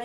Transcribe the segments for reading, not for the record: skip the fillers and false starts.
The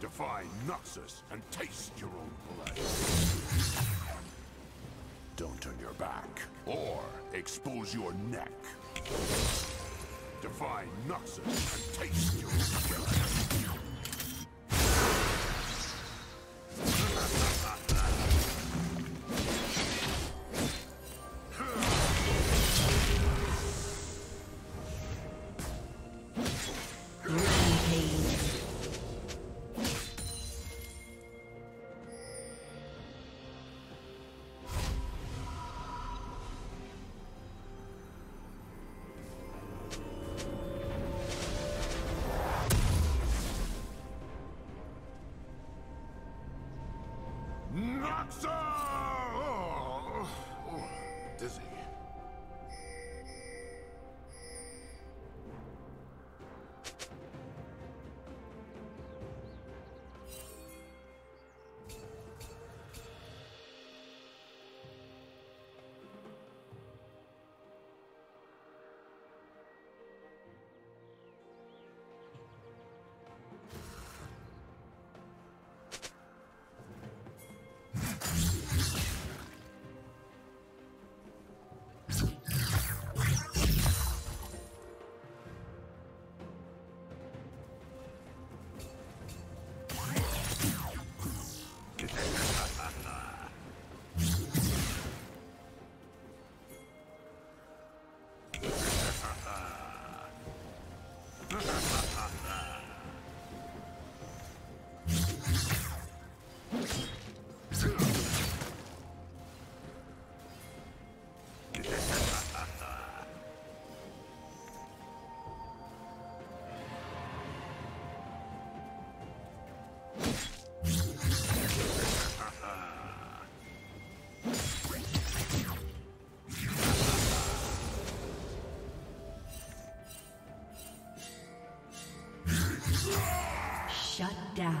Defy Noxus and taste your own blood. Don't turn your back or expose your neck. Defy Noxus and taste your own blood. Shut down.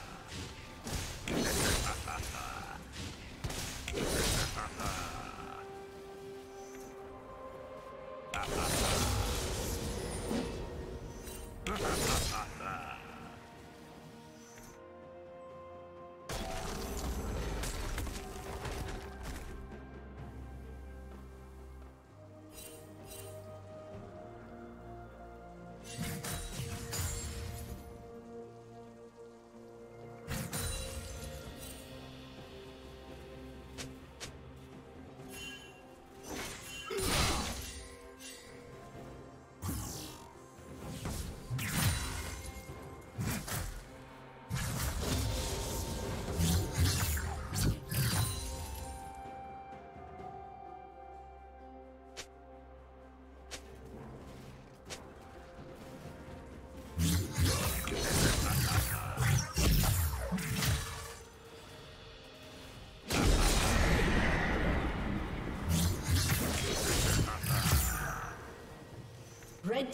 Red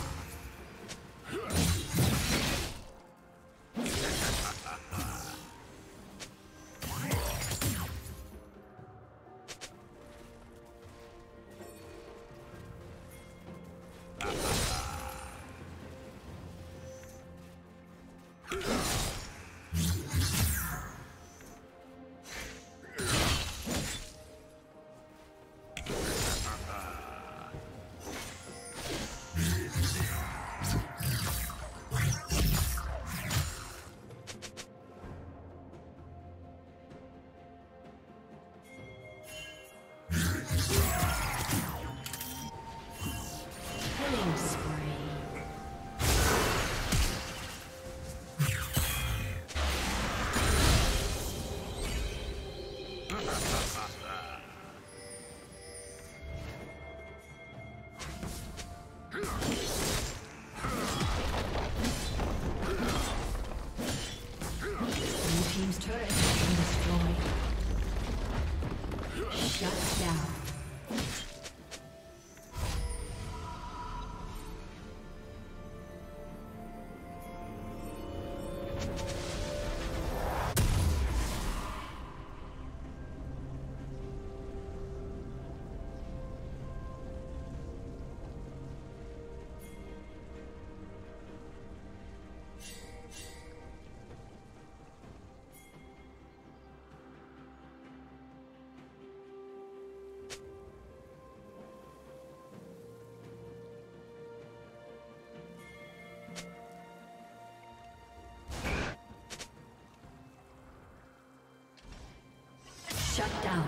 Shut down.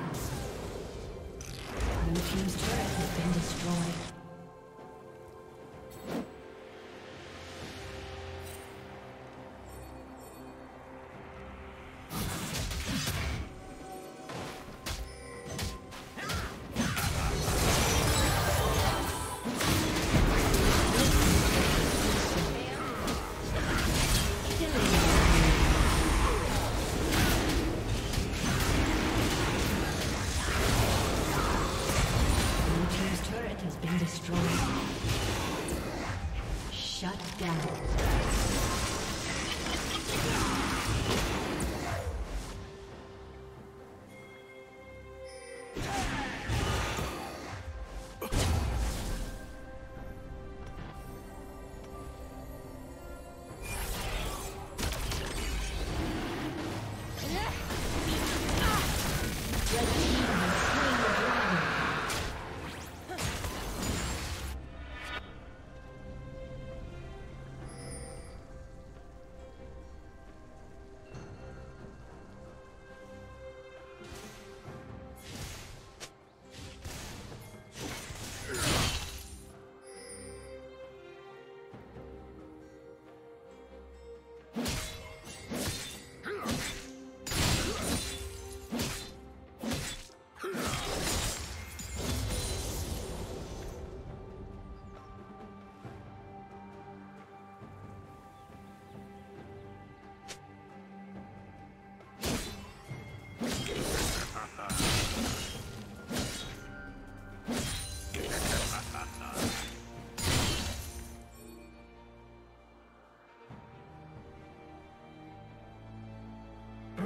Blue team's turret has been destroyed.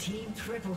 Team triple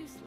too slow.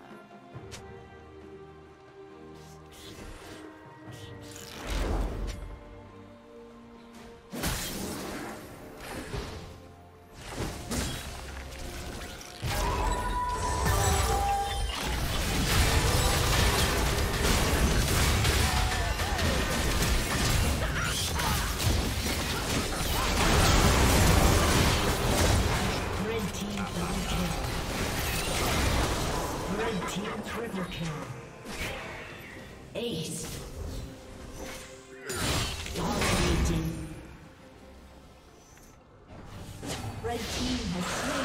Red team has slain.